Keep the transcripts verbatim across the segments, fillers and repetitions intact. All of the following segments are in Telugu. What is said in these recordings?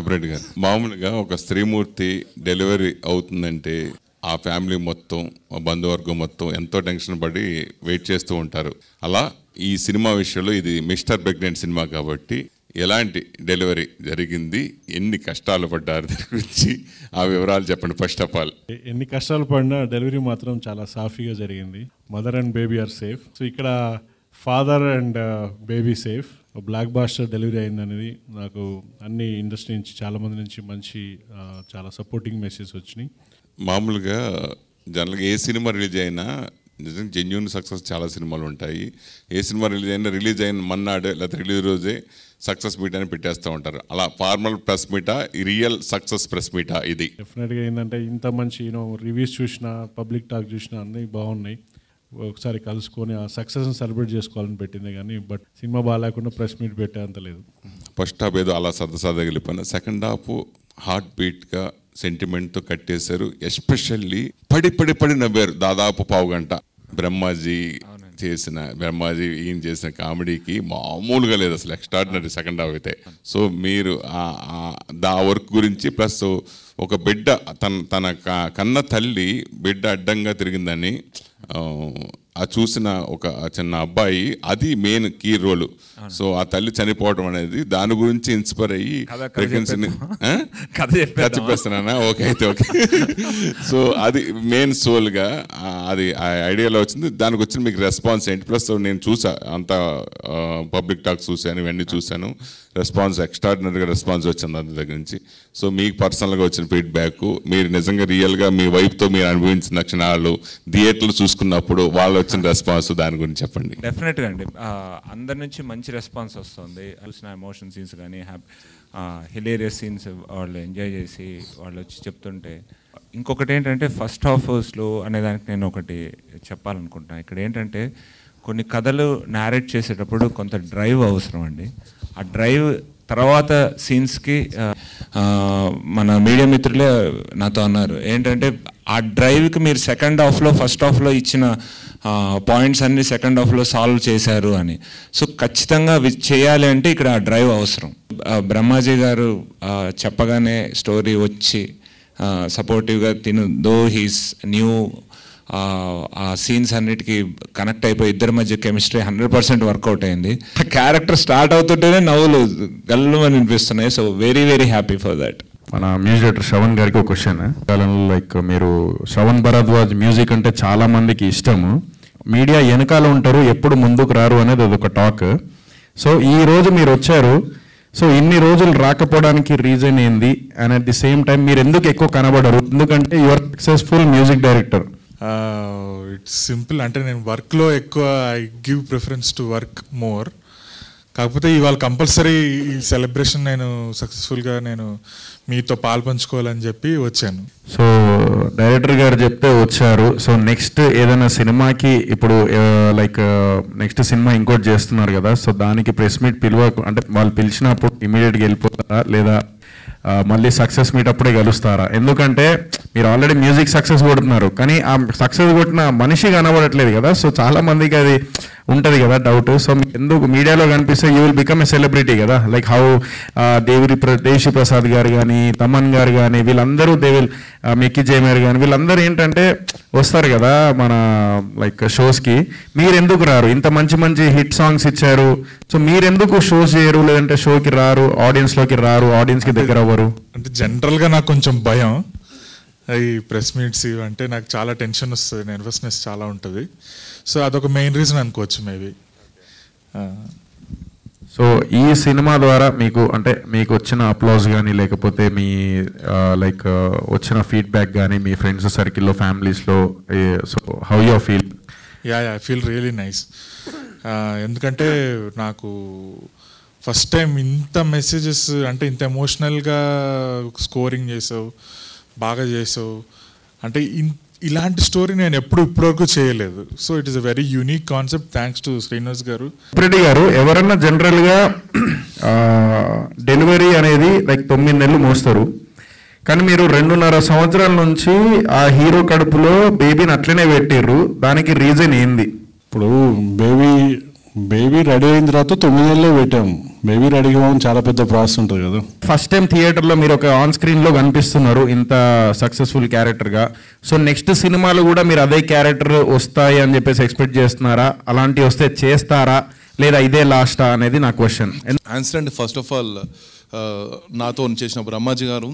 అప్రెడ్ గారు మామూలుగా ఒక స్త్రీమూర్తి డెలివరీ అవుతుందంటే ఆ ఫ్యామిలీ మొత్తం బంధువర్గం మొత్తం ఎంతో టెన్షన్ పడి వెయిట్ చేస్తూ ఉంటారు. అలా ఈ సినిమా విషయంలో ఇది మిస్టర్ ప్రెగ్నెంట్ సినిమా కాబట్టి ఎలాంటి డెలివరీ జరిగింది, ఎన్ని కష్టాలు పడ్డారు గురించి ఆ వివరాలు చెప్పండి. ఫస్ట్ ఆఫ్ ఆల్ ఎన్ని కష్టాలు పడినా డెలివరీ మాత్రం చాలా సాఫీగా జరిగింది. Mother and baby are safe. So ఇక్కడ father and baby safe. Blockbuster delivery అయిందనేది నాకు అన్ని ఇండస్ట్రీ నుంచి చాలామంది నుంచి మంచి చాలా సపోర్టింగ్ మెసేజ్ వచ్చినాయి. మామూలుగా జనరల్గా ఏ సినిమా రిలీజ్ అయినా నిజంగా జెన్యూన్ సక్సెస్ చాలా సినిమాలు ఉంటాయి. ఏ సినిమా రిలీజ్ అయినా రిలీజ్ అయిన మన్నాడు లేకపోతే రిలీజ్ రోజే సక్సెస్ మీట్ అని పెట్టేస్తూ ఉంటారు. అలా ఫార్మల్ ప్రెస్ మీటా, రియల్ సక్సెస్ ప్రెస్ మీటా ఇది? డెఫినెట్గా ఏంటంటే ఇంత మంచి యూనో రివ్యూస్ చూసినా పబ్లిక్ టాక్ చూసినా అన్నీ బాగున్నాయి. ఒకసారి కలుసుకొని ఆ సక్సెస్ని సెలబ్రేట్ చేసుకోవాలని పెట్టింది కానీ బట్ సినిమా బాగాలేకుండా ప్రెస్ మీట్ పెట్టే అంత లేదు. ఫస్ట్ హాఫ్ ఏదో అలా సరదా సరదాగా వెళ్ళిపోయినా సెకండ్ హాఫ్ హార్ట్ బీట్గా సెంటిమెంట్తో కట్టేశారు. ఎస్పెషల్లీ పడి పడి పడి నవ్వారు దాదాపు పావు గంట. బ్రహ్మాజీ చేసిన బ్రహ్మాజీ ఈయన చేసిన కామెడీకి మామూలుగా లేదు అసలు, ఎక్స్ట్రాడినరీ సెకండ్ హాఫ్ అయితే. సో మీరు దా వర్క్ గురించి ప్లస్ ఒక బిడ్డ తన తన కన్న తల్లి బిడ్డ అడ్డంగా తిరిగిందని ఆ చూసిన ఒక చిన్న అబ్బాయి, అది మెయిన్ కీ రోల్. సో ఆ తల్లి చనిపోవడం అనేది దాని గురించి ఇన్స్పైర్ అయ్యి చెప్పేస్తున్నా. ఓకే అయితే ఓకే. సో అది మెయిన్ సోల్గా అది ఆ ఐడియాలో వచ్చింది. దానికి వచ్చిన మీకు రెస్పాన్స్ ఏంటి? ప్లస్ నేను చూసా అంత పబ్లిక్ టాక్స్ చూసాను, ఇవన్నీ చూసాను. రెస్పాన్స్ ఎక్స్ట్రాడినరీగా రెస్పాన్స్ వచ్చింది అంత దగ్గర నుంచి. సో మీకు పర్సనల్గా వచ్చిన ఫీడ్బ్యాక్, మీరు నిజంగా రియల్గా మీ వైఫ్తో మీరు అనుభవించిన క్షణాలు, థియేటర్లు చూసుకున్నప్పుడు వాళ్ళు వచ్చిన రెస్పాన్స్, దాని గురించి చెప్పండి. డెఫినెట్గా అండి అందరి నుంచి మంచి రెస్పాన్స్ వస్తుంది. చూసిన ఎమోషన్ సీన్స్ కానీ హ్యాపీ హిలేరియస్ సీన్స్ వాళ్ళు ఎంజాయ్ చేసి వాళ్ళు వచ్చి చెప్తుంటే. ఇంకొకటి ఏంటంటే ఫస్ట్ హాఫ్ స్లో అనేదానికి నేను ఒకటి చెప్పాలనుకుంటున్నాను. ఇక్కడ ఏంటంటే కొన్ని కథలు నేరేట్ చేసేటప్పుడు కొంత డ్రైవ్ అవసరం అండి. ఆ డ్రైవ్ తర్వాత సీన్స్కి మన మీడియా మిత్రులే నాతో అన్నారు ఏంటంటే ఆ డ్రైవ్కి మీరు సెకండ్ హాఫ్లో ఫస్ట్ హాఫ్లో ఇచ్చిన పాయింట్స్ అన్ని సెకండ్ హాఫ్లో సాల్వ్ చేశారు అని. సో ఖచ్చితంగా చేయాలి అంటే ఇక్కడ ఆ డ్రైవ్ అవసరం. బ్రహ్మాజీ గారు చెప్పగానే స్టోరీ వచ్చి సపోర్టివ్గా తిను దో హీస్ న్యూ ఆ సీన్స్ అన్నిటికీ కనెక్ట్ అయిపోయి ఇద్దరి మధ్య కెమిస్ట్రీ హండ్రెడ్ పర్సెంట్ వర్కౌట్ అయింది. ఆ క్యారెక్టర్ స్టార్ట్ అవుతుంటేనే నవ్వులు గల్లు అని అనిపిస్తున్నాయి. So very very happy for that. మన మ్యూజిక్ డైరెక్టర్ శ్రవణ్ గారికి ఒక క్వశ్చన్. కాలంలో లైక్ మీరు శ్రవణ్ భరద్వాజ్ మ్యూజిక్ అంటే చాలా మందికి ఇష్టము. మీడియా వెనకాల ఉంటారు, ఎప్పుడు ముందుకు రారు అనేది అదొక టాక్. సో ఈ రోజు మీరు వచ్చారు. సో ఇన్ని రోజులు రాకపోవడానికి రీజన్ ఏంది? And at the same time మీరు ఎందుకు ఎక్కువ కనబడరు? ఎందుకంటే your successful music director. It's simple. అంటే నేను వర్క్లో ఎక్కువ I give preference to work more. కాకపోతే ఇవాళ కంపల్సరీ ఈ సెలబ్రేషన్ నేను సక్సెస్ఫుల్గా నేను మీతో పాలు పంచుకోవాలని చెప్పి వచ్చాను. సో డైరెక్టర్ గారు చెప్తే వచ్చారు. సో నెక్స్ట్ ఏదైనా సినిమాకి ఇప్పుడు లైక్ నెక్స్ట్ సినిమా ఇంకోటి చేస్తున్నారు కదా, సో దానికి ప్రెస్ మీట్ పిలువ అంటే వాళ్ళు పిలిచినప్పుడు ఇమీడియట్గా వెళ్ళిపోతారా లేదా మళ్ళీ సక్సెస్ మీట్ అప్పుడే కలుస్తారా? ఎందుకంటే మీరు ఆల్రెడీ మ్యూజిక్ సక్సెస్ కొడుతున్నారు కానీ ఆ సక్సెస్ కొట్టిన మనిషి కనబడట్లేదు కదా. సో చాలా మందికి అది ఉంటుంది కదా డౌట్. సో ఎందుకు మీడియాలో కనిపిస్తే you will become a celebrity కదా. లైక్ హౌ దేవి దేవిశ్రీ ప్రసాద్ గారు కానీ తమన్ గారు కానీ వీళ్ళందరూ దే విల్ మిక్కీ జేమేర్ కానీ వీళ్ళందరూ ఏంటంటే వస్తారు కదా మన లైక్ షోస్కి. మీరు ఎందుకు రారు? ఇంత మంచి మంచి హిట్ సాంగ్స్ ఇచ్చారు. సో మీరెందుకు షోస్ చేయరు లేదంటే షోకి రారు, ఆడియన్స్లోకి రారు, ఆడియన్స్కి దగ్గర అవ్వరు? అంటే జనరల్గా నాకు కొంచెం భయం ఈ ప్రెస్ మీట్స్ ఇవంటే. నాకు చాలా టెన్షన్ వస్తుంది, నర్వస్నెస్ చాలా ఉంటుంది. సో అదొక మెయిన్ రీజన్ అనుకోవచ్చు మేబీ. సో ఈ సినిమా ద్వారా మీకు అంటే మీకు వచ్చిన అప్లాజ్ కానీ లేకపోతే మీ లైక్ వచ్చిన ఫీడ్బ్యాక్ కానీ మీ ఫ్రెండ్స్ సర్కిల్లో ఫ్యామిలీస్లో, so how you feel? Ya ya I feel really nice. ఎందుకంటే నాకు ఫస్ట్ టైం ఇంత మెసేజెస్ అంటే ఇంత ఎమోషనల్గా స్కోరింగ్ చేసావు, బాగా చేసావు అంటే ఇలాంటి స్టోరీ నేను ఎప్పుడు ఇప్పటివరకు చేయలేదు. So it is a very unique concept. Thanks to Srinivas గారు. రెడ్డి గారు ఎవరన్నా జనరల్గా డెలివరీ అనేది లైక్ తొమ్మిది నెలలు మోస్తారు కానీ మీరు రెండున్నర సంవత్సరాల నుంచి ఆ హీరో కడుపులో బేబీని అట్లనే పెట్టిర్రు. దానికి రీజన్ ఏంది? ఇప్పుడు బేబీ బేబీ రెడీ అయిన తర్వాత తొమ్మిది నెలలు పెట్టాము. బేబీ రెడీ అవ్వడం చాలా పెద్ద ప్రాసెస్ ఉంటుంది కదా. ఫస్ట్ టైం థియేటర్లో మీరు ఒక ఆన్ స్క్రీన్లో కనిపిస్తున్నారు ఇంత సక్సెస్ఫుల్ క్యారెక్టర్గా. సో నెక్స్ట్ సినిమాలు కూడా మీరు అదే క్యారెక్టర్ వస్తాయి అని చెప్పేసి ఎక్స్పెక్ట్ చేస్తున్నారా? అలాంటివి వస్తే చేస్తారా లేదా ఇదే లాస్టా అనేది నా క్వశ్చన్. ఆన్సర్ అండి, ఫస్ట్ ఆఫ్ ఆల్ నాతో చేసిన బ్రహ్మాజీ గారు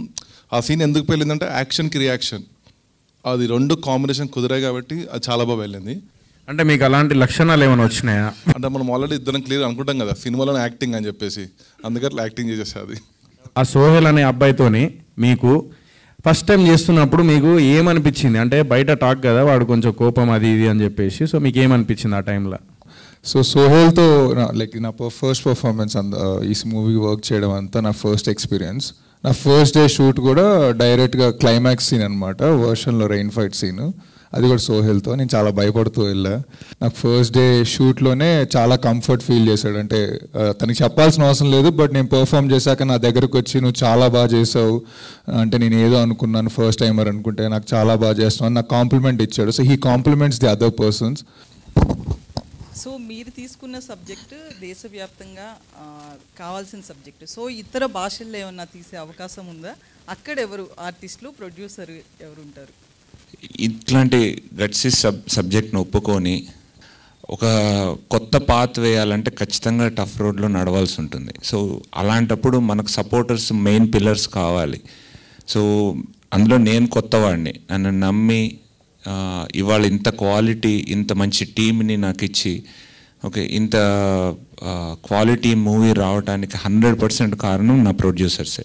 ఆ సీన్ ఎందుకు వెళ్ళిందంటే యాక్షన్కి రియాక్షన్, అది రెండు కాంబినేషన్ కుదిరాయి కాబట్టి అది చాలా బాగా వెళ్ళింది. అంటే మీకు అలాంటి లక్షణాలు ఏమైనా వచ్చినాయా? అంటే మనం ఆల్రెడీ ఇద్దరం క్లియర్ అనుకుంటాం కదా సినిమాలో యాక్టింగ్ అని చెప్పేసి, అందుకట్లా యాక్టింగ్ చేసేసేది. ఆ సోహెల్ అనే అబ్బాయితోని మీకు ఫస్ట్ టైం చేస్తున్నప్పుడు మీకు ఏమనిపించింది? అంటే బయట టాక్ కదా వాడు కొంచెం కోపం అది ఇది అని చెప్పేసి, సో మీకు ఏమనిపించింది ఆ టైంలో? సో సోహెల్తో లైక్ నా ఫస్ట్ పర్ఫార్మెన్స్ అంత ఈ మూవీ వర్క్ చేయడం అంతా నా ఫస్ట్ ఎక్స్పీరియన్స్. నా ఫస్ట్ డే షూట్ కూడా డైరెక్ట్గా క్లైమాక్స్ సీన్ అనమాట, వర్షన్లో రెయిన్ ఫైట్ సీన్, అది కూడా సోహెల్తో. నేను చాలా భయపడుతూ వెళ్ళా. నాకు ఫస్ట్ డే షూట్లోనే చాలా కంఫర్ట్ ఫీల్ చేశాడు. అంటే తనకి చెప్పాల్సిన అవసరం లేదు, బట్ నేను పర్ఫామ్ చేశాక నా దగ్గరకు వచ్చి నువ్వు చాలా బాగా చేసావు అంటే నేను ఏదో అనుకున్నాను ఫస్ట్ టైమర్ అనుకుంటే, నాకు చాలా బాగా చేస్తున్నాను నాకు కాంప్లిమెంట్ ఇచ్చాడు. So he compliments the other persons. So మీరు తీసుకున్న సబ్జెక్టు దేశవ్యాప్తంగా కావాల్సిన సబ్జెక్టు. సో ఇతర భాషల్లో ఏమన్నా తీసే అవకాశం ఉందా? అక్కడ ఎవరు ఆర్టిస్టులు, ప్రొడ్యూసర్ ఎవరు ఉంటారు? ఇట్లాంటి గట్స్ సబ్ సబ్జెక్ట్ను ఒప్పుకొని ఒక కొత్త పాత్ వేయాలంటే ఖచ్చితంగా టఫ్ రోడ్లో నడవాల్సి ఉంటుంది. సో అలాంటప్పుడు మనకు సపోర్టర్స్ మెయిన్ పిల్లర్స్ కావాలి. సో అందులో నేను కొత్తవాడిని, నన్ను నమ్మి ఇవాళ ఇంత క్వాలిటీ ఇంత మంచి టీమ్ని నాకు ఇచ్చి, ఓకే ఇంత క్వాలిటీ మూవీ రావడానికి హండ్రెడ్ పర్సెంట్ కారణం నా ప్రొడ్యూసర్సే.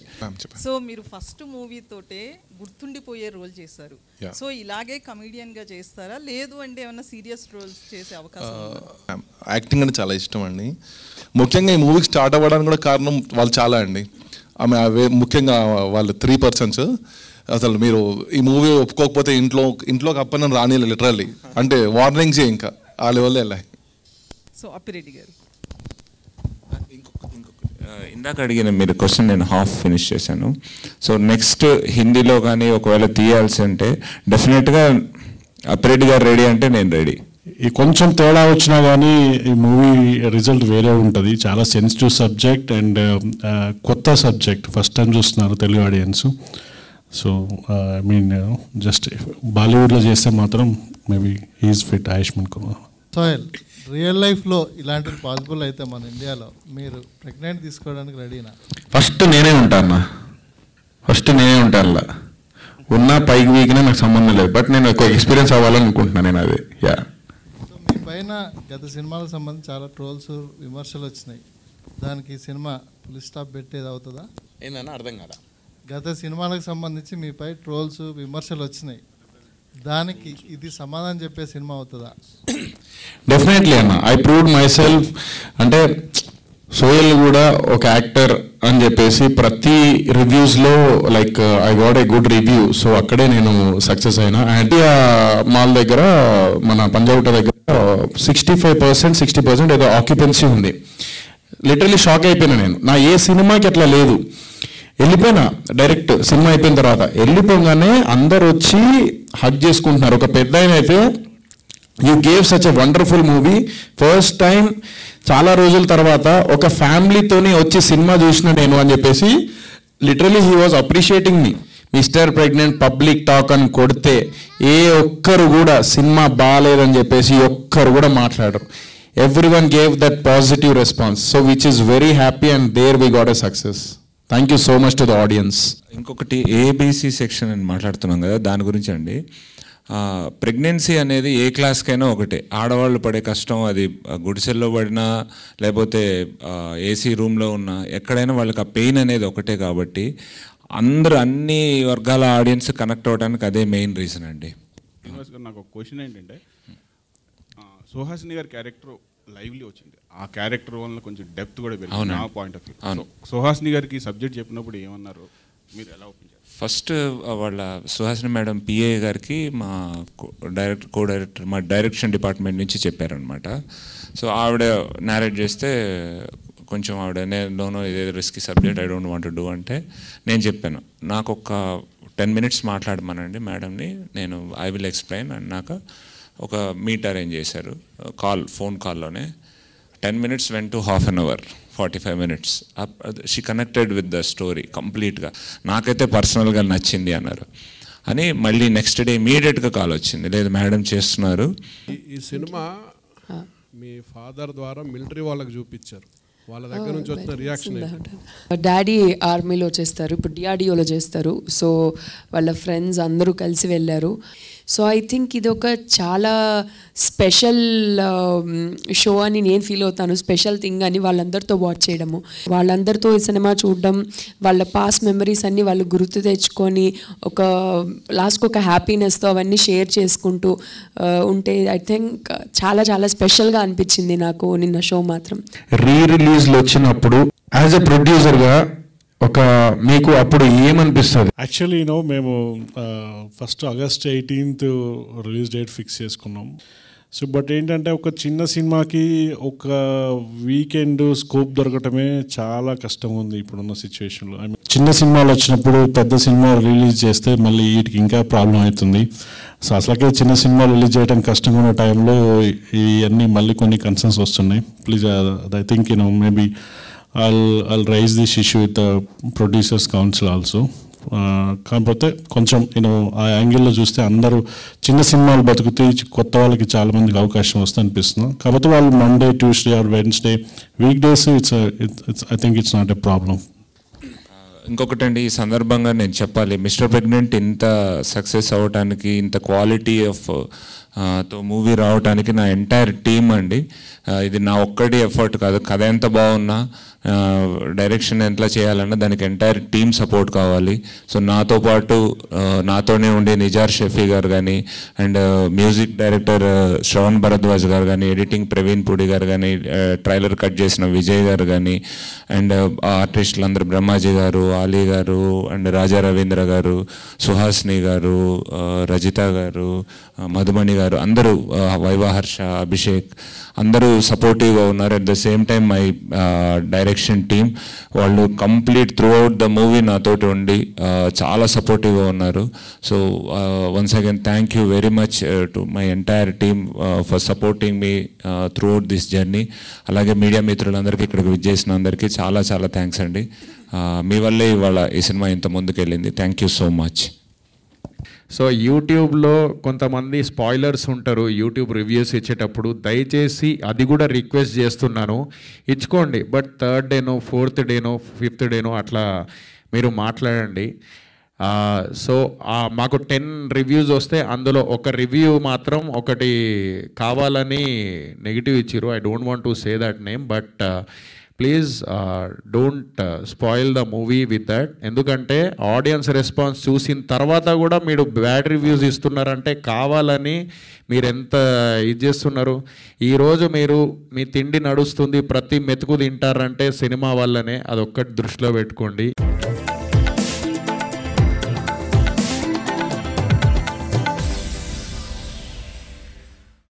సో మీరు ఫస్ట్ మూవీతోటే గుర్తుండిపోయే రోల్ చేశారు. సో ఇలాగే కమెడియన్గా చేస్తారా లేదు అంటే ఏమైనా సీరియస్ రోల్స్ చేసే అవకాశం? యాక్టింగ్ అంటే చాలా ఇష్టం అండి. ముఖ్యంగా ఈ మూవీకి స్టార్ట్ అవ్వడానికి కూడా కారణం వాళ్ళు చాలా అండి. ఆమె ముఖ్యంగా వాళ్ళు త్రీ పర్సన్స్ అసలు మీరు ఈ మూవీ ఒప్పుకోకపోతే ఇంట్లో ఇంట్లోకి అప్పని రాని లిటరల్లీ అంటే వార్నింగ్స్ ఇంకా ఆ లెవెల్లో వెళ్ళాయి. సో అప్పిరెడ్డి గారు ఇందాక అడిగిన మీరు క్వశ్చన్ నేను హాఫ్ ఫినిష్ చేశాను. సో నెక్స్ట్ హిందీలో కానీ ఒకవేళ తీయాల్సి అంటే డెఫినెట్గా అప్పిరెడ్డి గారు రెడీ అంటే నేను రెడీ. ఈ కొంచెం తేడా వచ్చినా కానీ ఈ మూవీ రిజల్ట్ వేరే ఉంటుంది. చాలా సెన్సిటివ్ సబ్జెక్ట్ అండ్ కొత్త సబ్జెక్ట్, ఫస్ట్ టైం చూస్తున్నారు Telugu audience. So I mean just బాలీవుడ్లో చేస్తే మాత్రం maybe he's fit Ayushmann Kumar. Sohel, real లైఫ్లో ఇలాంటివి పాసిబుల్ అయితే మన ఇండియాలో మీరు ప్రెగ్నెంట్ తీసుకోవడానికి రెడీనా? ఫస్ట్ నేనే ఉంటాను ఫస్ట్ నేనే ఉంటాను అలా ఉన్నా పైకి వీకినా నాకు సంబంధం లేదు, బట్ నేను ఎక్కువ ఎక్స్పీరియన్స్ అవ్వాలని అనుకుంటున్నాను. నేను అదే యా. సో మీ పైన గత సినిమాలకు సంబంధించి చాలా ట్రోల్స్ విమర్శలు వచ్చినాయి, దానికి సినిమా ఫుల్ స్టాప్ పెట్టేది అవుతుందా? ఏందన్నా అర్థం కాదా? గత సినిమాలకు సంబంధించి మీపై ట్రోల్స్ విమర్శలు వచ్చినాయి, దానికి ఇది సమాధానం చెప్పే సినిమా అవుతుందా? డెఫినెట్లీ అన్న, ఐ ప్రూవ్డ్ మై సెల్ఫ్. అంటే సోహెల్ కూడా ఒక యాక్టర్ అని చెప్పేసి ప్రతి రివ్యూస్లో like I got a good review. So అక్కడే నేను సక్సెస్ అయినా. అంటే మాల్ దగ్గర మన పంజాగుట్ట దగ్గర sixty five percent sixty percent ఏదో ఆక్యుపెన్సీ ఉంది. లిటరలీ షాక్ అయిపోయినా నేను, నా ఏ సినిమాకి అట్లా లేదు. వెళ్ళిపోయినా డైరెక్ట్ సినిమా అయిపోయిన తర్వాత వెళ్ళిపోగానే అందరు వచ్చి హగ్ చేసుకుంటున్నారు. ఒక పెద్ద ఆయన అయితే you gave such a wonderful movie, first time చాలా రోజుల తర్వాత ఒక ఫ్యామిలీతోని వచ్చి సినిమా చూసిన నేను అని చెప్పేసి literally he was appreciating me. Mister pregnant public talk అని కొడితే ఏ ఒక్కరు కూడా సినిమా బాగాలేదని చెప్పేసి ఒక్కరు కూడా మాట్లాడరు. Everyone gave that positive response, so which is very happy and there we got a success. Thank you so much to the audience. ఇంకొకటి ఏబీసీ సెక్షన్ అని మాట్లాడుతున్నాం కదా, దాని గురించి అండి. ప్రెగ్నెన్సీ అనేది ఏ క్లాస్కైనా ఒకటే, ఆడవాళ్ళు పడే కష్టం అది గుడిసెల్లో పడినా లేకపోతే ఏసీ రూమ్లో ఉన్నా ఎక్కడైనా వాళ్ళకి ఆ పెయిన్ అనేది ఒకటే. కాబట్టి అందరూ అన్ని వర్గాల ఆడియన్స్ కనెక్ట్ అవ్వడానికి అదే మెయిన్ రీజన్ అండి. శ్రీనివాస్ గారు, నాకు ఒక క్వశ్చన్ ఏంటంటే సుహాసిని గారి క్యారెక్టర్ లైవ్లీ వచ్చింది, ఆ క్యారెక్టర్ వల్ల కొంచెం డెప్త్ కూడా పెరిగింది నా పాయింట్ ఆఫ్ వ్యూ. అవును, సుహాసిని గారికి సబ్జెక్ట్ చెప్పినప్పుడు ఏమన్నారు మీరు, ఎలా ఒప్పించారు? ఫస్ట్ వాళ్ళ సుహాసిని మేడం పిఏ గారికి మా డైరెక్టర్ కో డైరెక్టర్ మా డైరెక్షన్ డిపార్ట్మెంట్ నుంచి చెప్పారనమాట. సో ఆవిడ నేరేట్ చేస్తే కొంచెం ఆవిడ నేను ఏదో risky subject I don't want do అంటే నేను చెప్పాను నాకు ఒక టెన్ మినిట్స్ మాట్లాడమనండి మేడంని, నేను ఐ విల్ ఎక్స్ప్లెయిన్ అన్నాక ఒక మీట్ అరేంజ్ చేశారు కాల్ ఫోన్ కాల్లోనే. Ten minutes when to half an hour forty-five minutes. She connected with the story completely. నాకైతే పర్సనల్గా నచ్చింది అన్నారు అని మళ్ళీ నెక్స్ట్ డే ఇమీడియట్గా కాల్ వచ్చింది, లేదు మేడం చేస్తున్నారు. ఈ సినిమా మీ ఫాదర్ ద్వారా మిలిటరీ వాళ్ళకి చూపించారు, వాళ్ళ దగ్గర నుంచి వచ్చిన రియాక్షన్ ఏంటి? డాడీ ఆర్మీలో చేస్తారు, ఇప్పుడు డిఆర్డిఓలో చేస్తారు. సో వాళ్ళ ఫ్రెండ్స్ అందరూ కలిసి వెళ్ళారు. సో ఐ థింక్ ఇది ఒక చాలా స్పెషల్ షో అని నేను ఫీల్ అవుతాను, స్పెషల్ థింగ్ అని వాళ్ళందరితో వాచ్ చేయడము, వాళ్ళందరితో ఈ సినిమా చూడడం, వాళ్ళ పాస్ట్ మెమరీస్ అన్నీ వాళ్ళు గుర్తు తెచ్చుకొని ఒక లాస్ట్కి ఒక హ్యాపీనెస్తో అవన్నీ షేర్ చేసుకుంటూ ఉంటే ఐ థింక్ చాలా చాలా స్పెషల్గా అనిపించింది నాకు నిన్న షో మాత్రం. రీ రిలీజ్లో వచ్చినప్పుడు యాజ్ ఎ ప్రొడ్యూసర్గా ఒక మీకు అప్పుడు ఏమనిపిస్తుంది? యాక్చువల్లీ నో మేము first August eighteenth release date fix చేసుకున్నాం. సో బట్ ఏంటంటే ఒక చిన్న సినిమాకి ఒక వీకెండ్ స్కోప్ దొరకటమే చాలా కష్టంగా ఉంది ఇప్పుడున్న సిచ్యువేషన్లో. చిన్న సినిమాలు వచ్చినప్పుడు పెద్ద సినిమా రిలీజ్ చేస్తే మళ్ళీ వీటికి ఇంకా ప్రాబ్లం అవుతుంది. సో అసలుకే చిన్న సినిమాలు రిలీజ్ చేయడం కష్టంగా ఉన్న టైంలో ఇవన్నీ మళ్ళీ కొన్ని కన్సర్న్స్ వస్తున్నాయి. Please I think you know maybe I'll I'll raise this issue with the producers council also. కాకపోతే కొంచెం నేను ఆ యాంగిల్లో చూస్తే అందరూ చిన్న సినిమాలు బతుకుతే కొత్త వాళ్ళకి చాలా మందికి అవకాశం వస్తుంది అనిపిస్తున్నాం. కాకపోతే వాళ్ళు Monday, Tuesday or Wednesday week days it's it's I think it's not a problem. ఇంకొకటి అండి, ఈ సందర్భంగా నేను చెప్పాలి, మిస్టర్ ప్రెగ్నెంట్ ఇంత సక్సెస్ అవ్వటానికి, ఇంత క్వాలిటీ ఆఫ్ తో మూవీ రావడానికి నా ఎంటైర్ టీమ్ అండి, ఇది నా ఒక్కటి ఎఫర్ట్ కాదు. కథ ఎంత బాగున్నా, డైరెక్షన్ ఎంత చేయాలన్నా దానికి ఎంటైర్ టీమ్ సపోర్ట్ కావాలి. సో నాతో పాటు నాతోనే ఉండే నిజార్ షఫీ గారు కానీ, and music director Shravan Bharadwaj గారు కానీ, ఎడిటింగ్ ప్రవీణ్ పుడి గారు కానీ, ట్రైలర్ కట్ చేసిన విజయ్ గారు కానీ, అండ్ ఆర్టిస్టులు అందరూ బ్రహ్మాజీ గారు, ఆలీ గారు, అండ్ రాజా రవీంద్ర గారు, సుహాసిని గారు, రజిత గారు, మధుమణి గారు, అందరూ వైవాహర్ష, అభిషేక్, అందరూ సపోర్టివ్గా ఉన్నారు. At the same time my direction team వాళ్ళు complete throughout the movie నాతోటి ఉండి చాలా సపోర్టివ్గా ఉన్నారు. So once again thank you very much to my entire team for supporting me throughout this journey. అలాగే మీడియా మిత్రులందరికీ, ఇక్కడికి విచ్చేసిన అందరికీ చాలా చాలా థ్యాంక్స్ అండి. మీ వల్లే ఇవాళ ఈ సినిమా ఇంత ముందుకెళ్ళింది. Thank you so much. So యూట్యూబ్లో కొంతమంది స్పాయిలర్స్ ఉంటారు యూట్యూబ్ రివ్యూస్ ఇచ్చేటప్పుడు, దయచేసి అది కూడా రిక్వెస్ట్ చేస్తున్నాను, ఇచ్చుకోండి. బట్ థర్డ్ డేనో ఫోర్త్ డేనో ఫిఫ్త్ డేనో అట్లా మీరు మాట్లాడండి. సో మాకు టెన్ రివ్యూస్ వస్తే అందులో ఒక రివ్యూ మాత్రం ఒకటి కావాలని నెగిటివ్ ఇచ్చారు. I don't want to say that name, but please don't spoil the movie with that. ఎందుకంటే ఆడియన్స్ రెస్పాన్స్ చూసిన తర్వాత కూడా మీరు బ్యాడ్ రివ్యూస్ ఇస్తున్నారంటే కావాలని మీరు ఎంత ఇది చేస్తున్నారు. ఈరోజు మీరు మీ తిండి నడుస్తుంది, ప్రతి మెతుకు తింటారంటే సినిమా వల్లనే. అదొక్కటి దృష్టిలో పెట్టుకోండి.